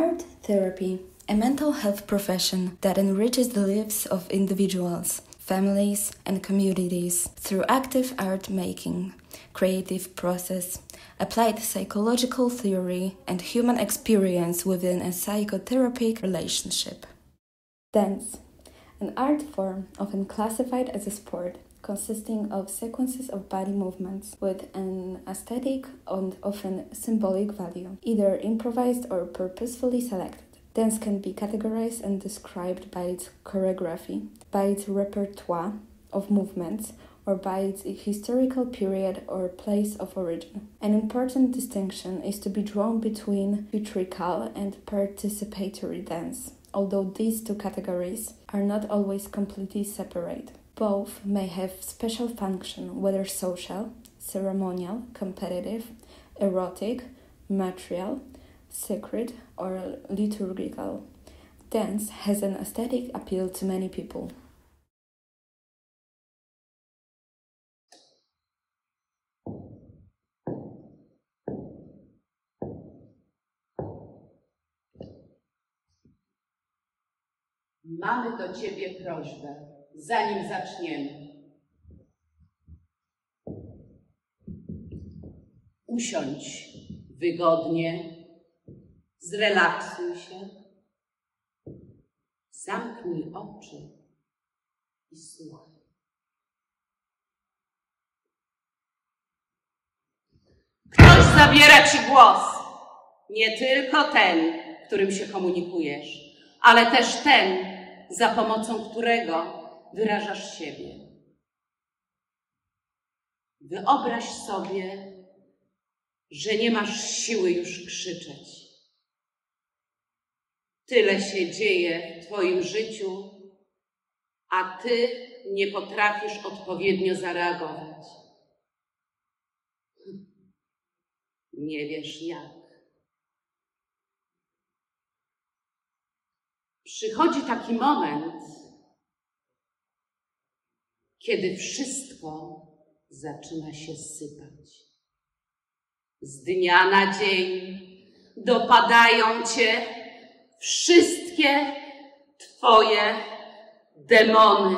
Art therapy, a mental health profession that enriches the lives of individuals, families, and communities through active art making, creative process, applied psychological theory, and human experience within a psychotherapeutic relationship. Dance, an art form often classified as a sport, consisting of sequences of body movements with an aesthetic and often symbolic value, either improvised or purposefully selected. Dance can be categorized and described by its choreography, by its repertoire of movements, or by its historical period or place of origin. An important distinction is to be drawn between theatrical and participatory dance, although these two categories are not always completely separate. Both may have special function, whether social, ceremonial, competitive, erotic, material, sacred, or liturgical. Dance has an aesthetic appeal to many people. Mamy do Ciebie prośbę, zanim zaczniemy. Usiądź wygodnie, zrelaksuj się, zamknij oczy i słuchaj. Ktoś zabiera Ci głos, nie tylko ten, którym się komunikujesz, ale też ten, za pomocą którego wyrażasz siebie. Wyobraź sobie, że nie masz siły już krzyczeć. Tyle się dzieje w Twoim życiu, a Ty nie potrafisz odpowiednio zareagować. Nie wiesz jak. Przychodzi taki moment, kiedy wszystko zaczyna się sypać. Z dnia na dzień dopadają Cię wszystkie Twoje demony.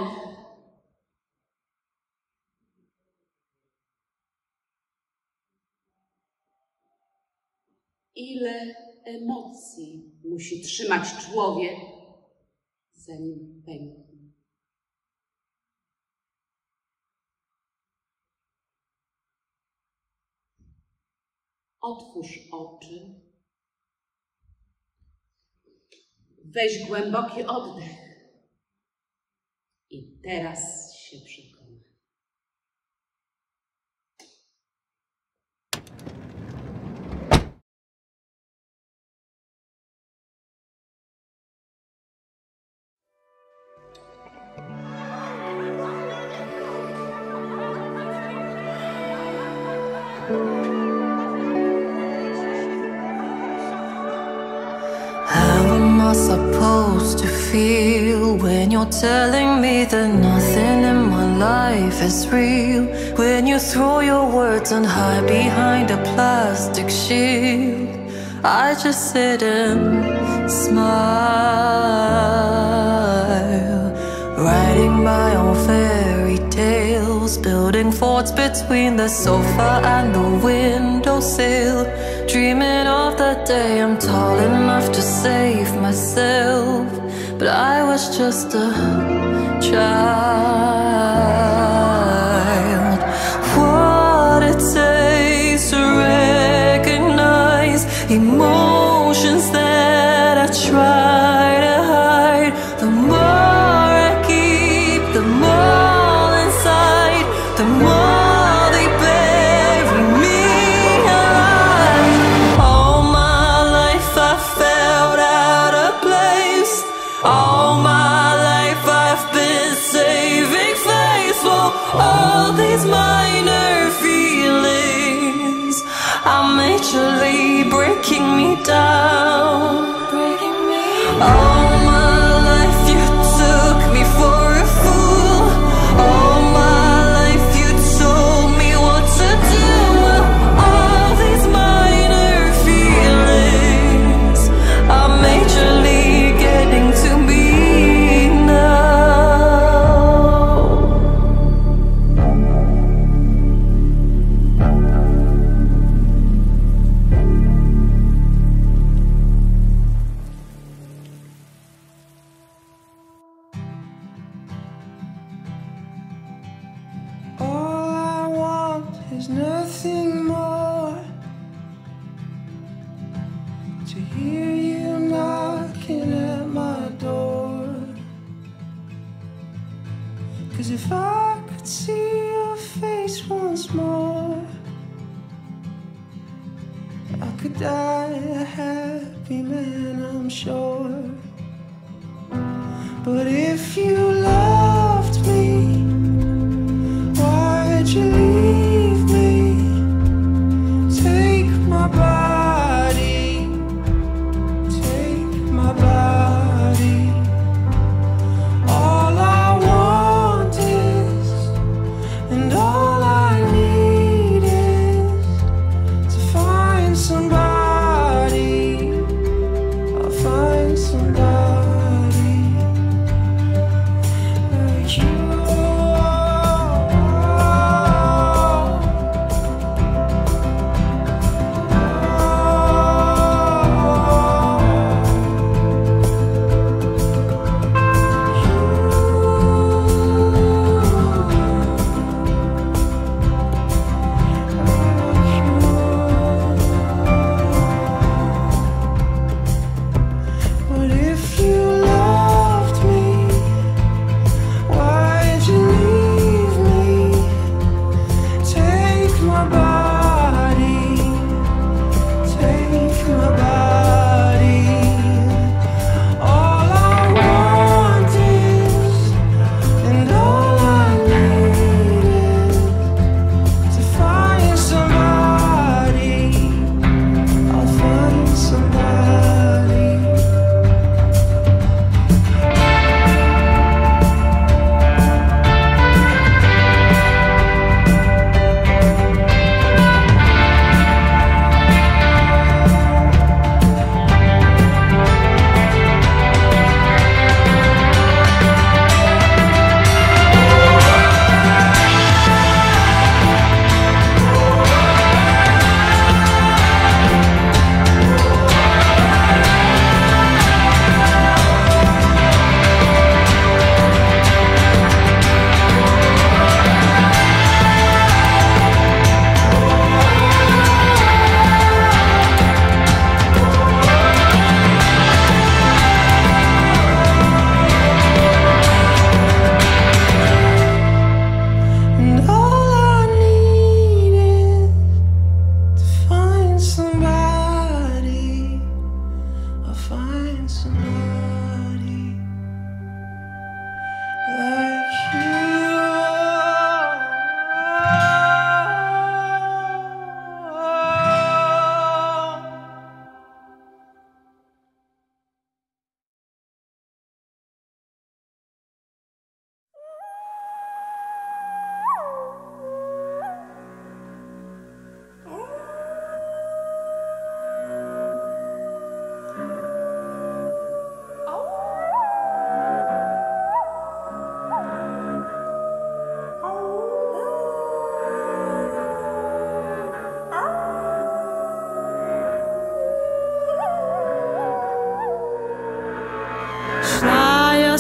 Ile emocji musi trzymać człowiek, zanim pęknie? Otwórz oczy. Weź głęboki oddech. I teraz się przekonaj. Supposed to feel when you're telling me that nothing in my life is real, when you throw your words and hide behind a plastic shield. I just sit and smile, writing my own fairy tales, building forts between the sofa and the windowsill, dreaming of the day I'm tall enough to save myself. But I was just a child. What it takes to recognize emotions that I try to hide. The more I keep, the more inside, the more all these minor feelings are majorly breaking me down. All my life you took me for a fool. All my life you told me what to do. All these minor feelings are to hear you knocking at my door. 'Cause if I could see your face once more, I could die a happy man, I'm sure. But if you loved me, why'd you leave me? Take my body, take my body. All I want is, and all I need is, to find somebody. I'll find somebody.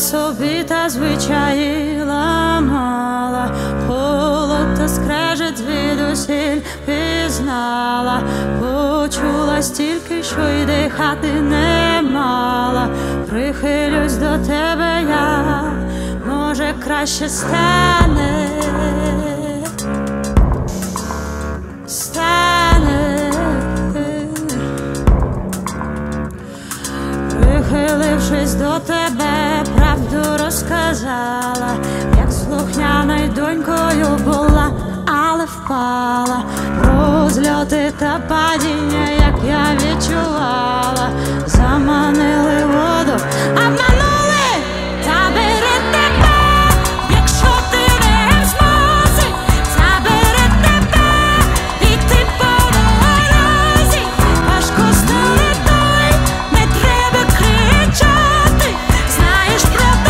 Sobita звичайла мала, холод та скрежет звідусіль пізнала, почула стільки, що й дихати не мала. Прихилюсь до тебе я, може краще стане. Прихилившись до тебе, правду розказала, як слухняною донькою була, але впала. Розльоти та падіння, як я відчувала, заманили воду, обманули та бери тебе, якщо ти не в змозі, забери тебе, піти по дорозі, важко стали той, не треба кричати, знаєш, правда.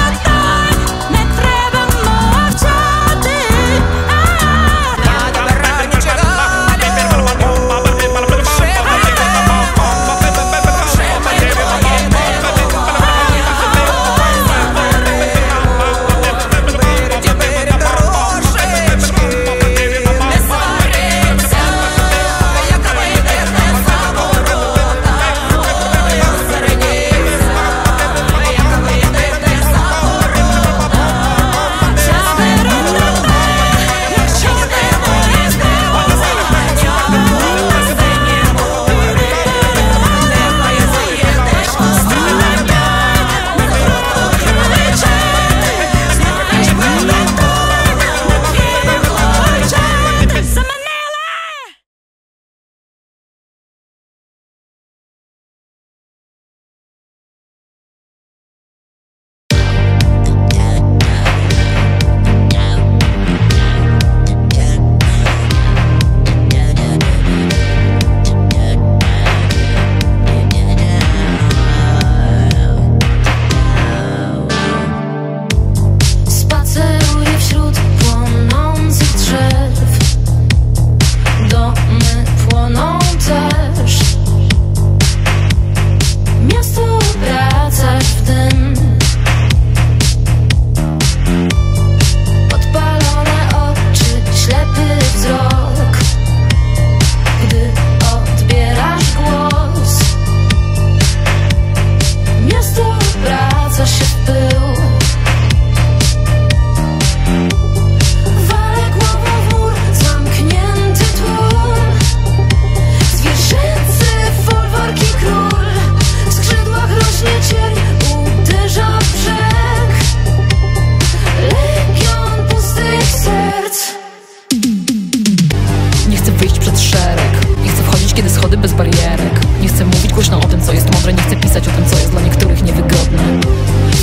Głośno o tym, co jest mądre, nie chcę pisać o tym, co jest dla niektórych niewygodne.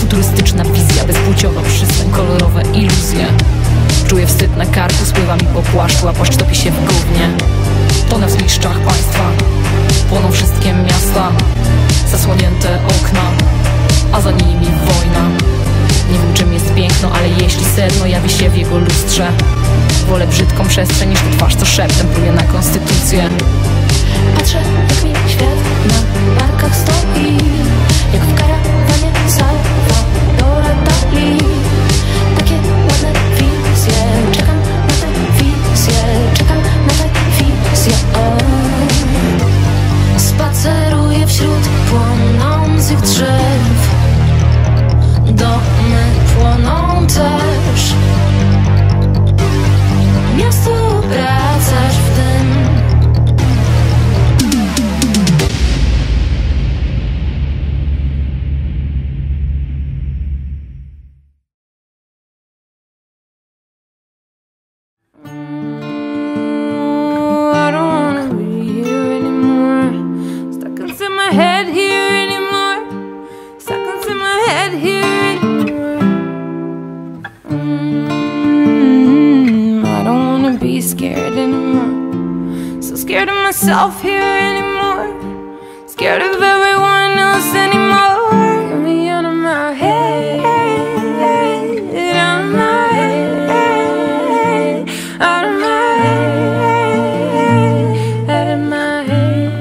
Futurystyczna wizja, bezpłciowa przystań, kolorowe iluzje. Czuję wstyd na karku, spływa mi po płaszczu, a płaszcz topi się w gównie. Tonę w zgliszczach państwa, płoną wszystkie miasta, zasłonięte okna, a za nimi wojna. Nie wiem, czym jest piękno, ale jeśli sedno jawi się w jego lustrze, wolę brzydką przestrzeń niż tę twarz, co szeptem pluje na konstytucję. Patrzę, jak mi świat na barkach stoi, jak w karawanie Salvadora Dali. Takie ładne wizje, czekam na te wizje, czekam na te wizje. Spaceruję wśród płonących drzew, domy płoną też. Miasto obracasz w dym. Myself here anymore, scared of everyone else anymore. Get me out of my head, out of my head, out of my head, out of my head.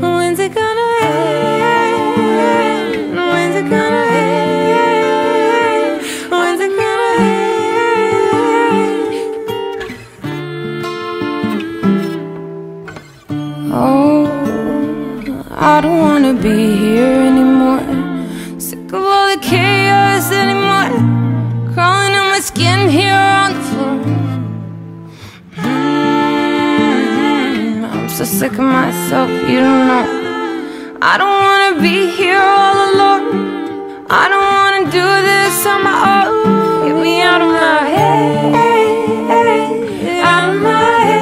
When's it gonna end? When's it gonna end? When's it gonna end? I don't wanna be here anymore. Sick of all the chaos anymore. Crawling on my skin here on the floor. I'm so sick of myself, you don't know. I don't wanna be here all alone. I don't wanna do this on my own. Get me out of my head, out of my head, out of my head.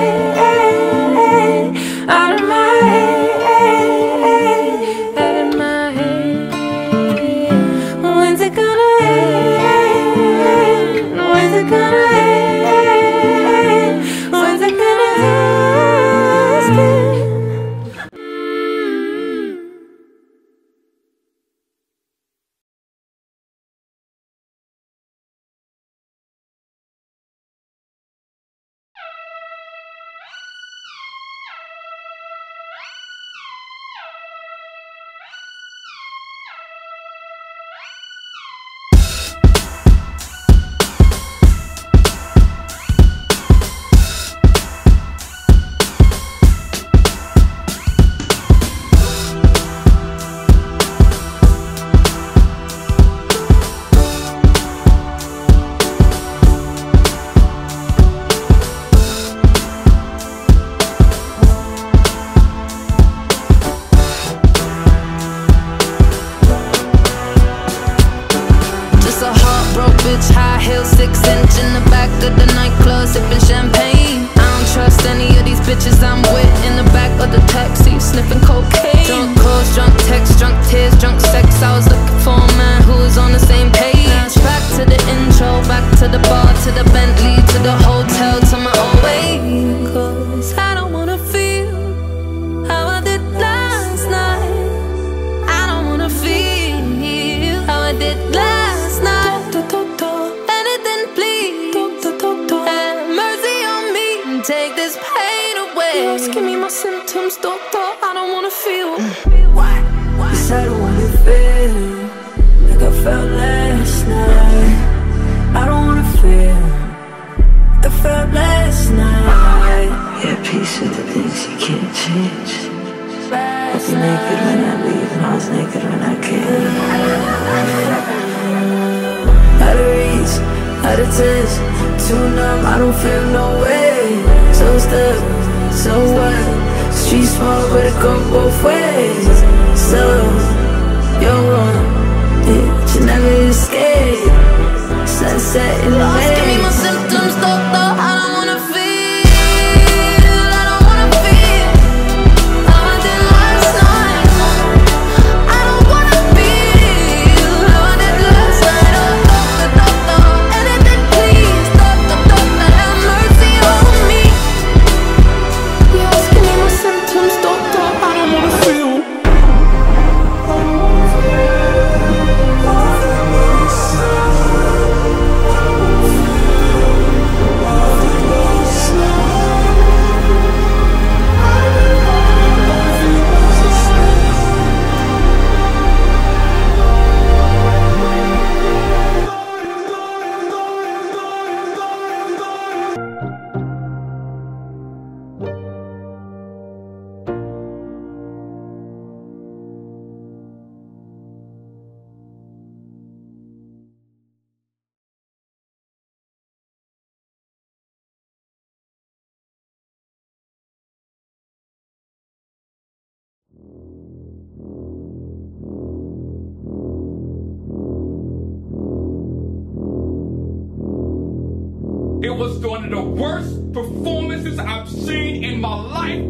was one of the worst performances I've seen in my life.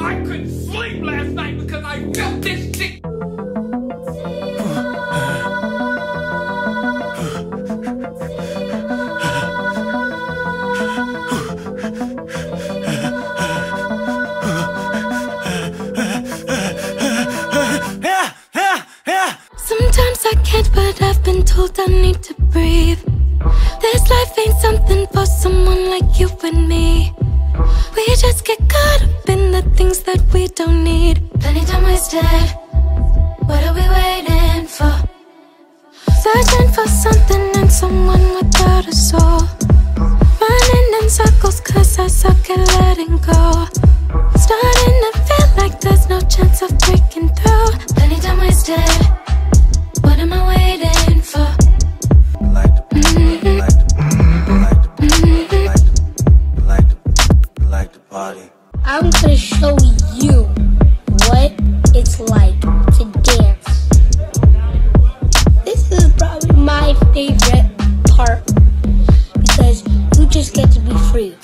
I couldn't sleep last night because I felt this shit. Sometimes I can't, but I've been told I need to breathe. This life ain't something for someone like you and me. We just get caught up in the things that we don't need. Plenty time wasted, what are we waiting for? Searching for something and someone without a soul. Running in circles cause I suck at letting go. Starting to feel like there's no chance of breaking through. Plenty time wasted, what am I waiting for? Like the party. I'm gonna show you what it's like to dance. This is probably my favorite part because you just get to be free.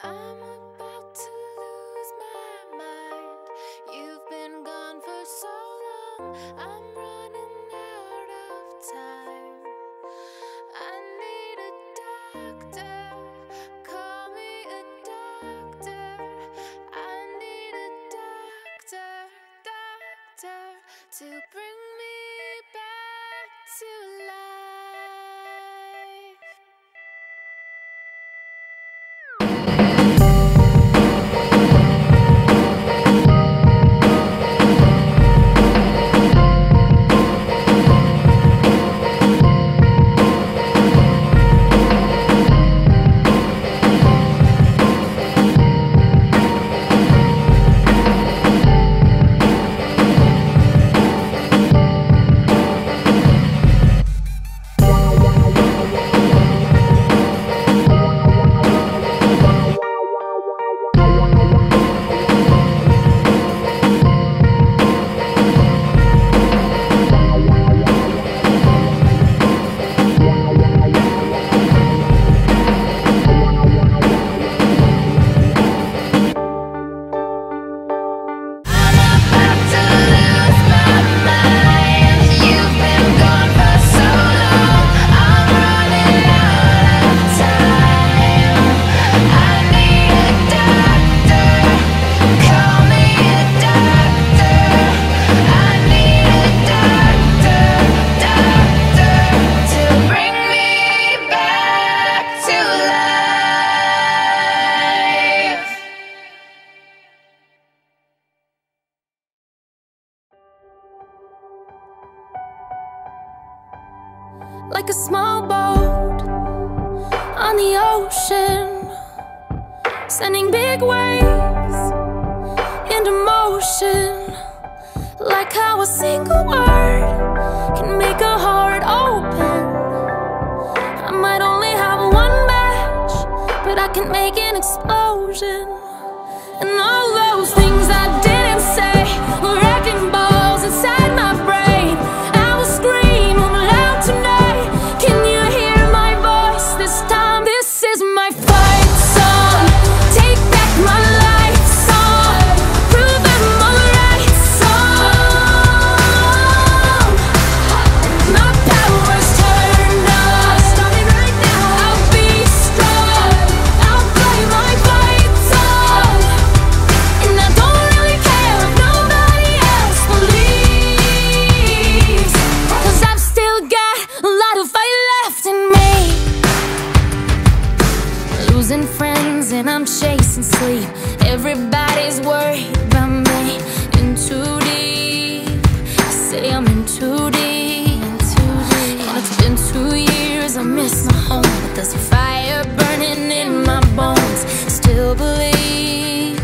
I'm about to lose my mind. You've been gone for so long. I'm running out of time. I need a doctor. Call me a doctor. I need a doctor, doctor, to bring me back to life. Like a small boat on the ocean, sending big waves into motion. Like how a single word can make a heart open. I might only have one match, but I can make an explosion. And all those things I didn't say were wrecking balls inside my brain. I will scream them loud tonight. Everybody's worried about me. In too deep, I say I'm in too deep. And it's been 2 years, I miss my home, but there's a fire burning in my bones. I still believe,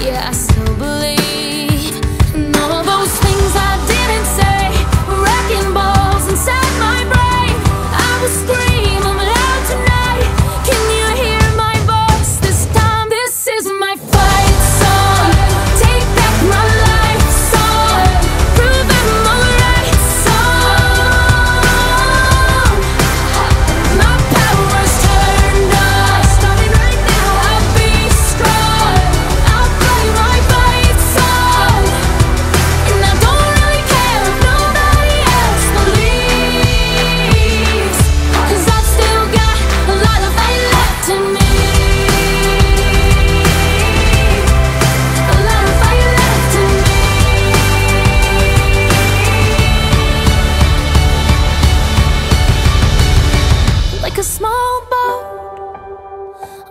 yeah, I still believe. And all those things I didn't say were wrecking balls inside my brain. I will scream them loud tonight. Can you hear my voice this time? This is my fight song. Take back my life.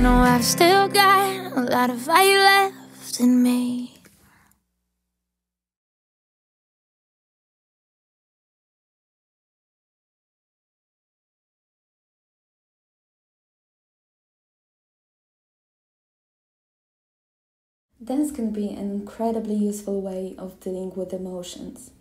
No, I've still got a lot of fire left in me. Dance can be an incredibly useful way of dealing with emotions.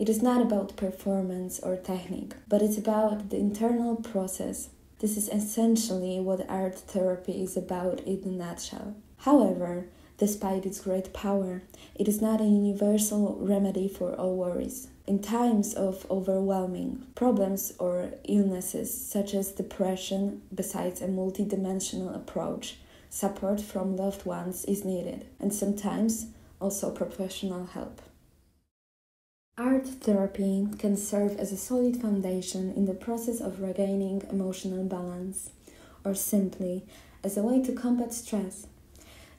It is not about performance or technique, but it's about the internal process. This is essentially what art therapy is about in a nutshell. However, despite its great power, it is not a universal remedy for all worries. In times of overwhelming problems or illnesses such as depression, besides a multidimensional approach, support from loved ones is needed, and sometimes also professional help. Art therapy can serve as a solid foundation in the process of regaining emotional balance, or simply as a way to combat stress.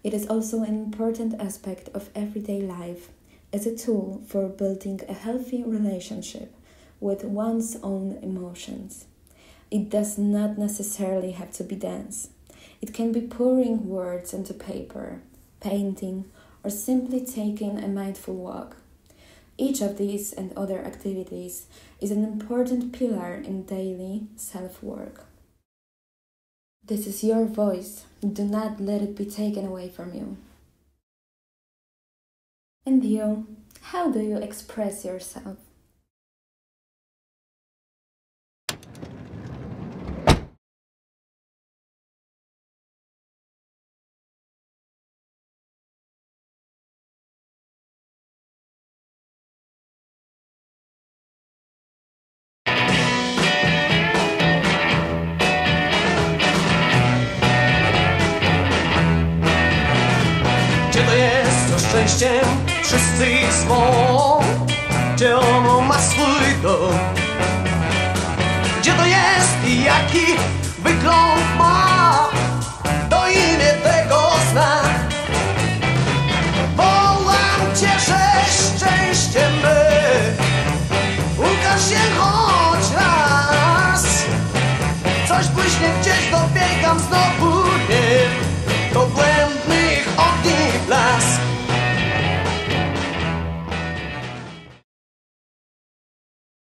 It is also an important aspect of everyday life, as a tool for building a healthy relationship with one's own emotions. It does not necessarily have to be dance. It can be pouring words onto paper, painting, or simply taking a mindful walk. Each of these and other activities is an important pillar in daily self-work. This is your voice. Do not let it be taken away from you. And you, how do you express yourself? Szczęściem wszyscy są, gdzie ono ma swój dom, gdzie to jest i jaki wygląd ma, to imię tego zna. Wołam cię, że szczęściem my, ukaż się choć raz, coś błyśnie.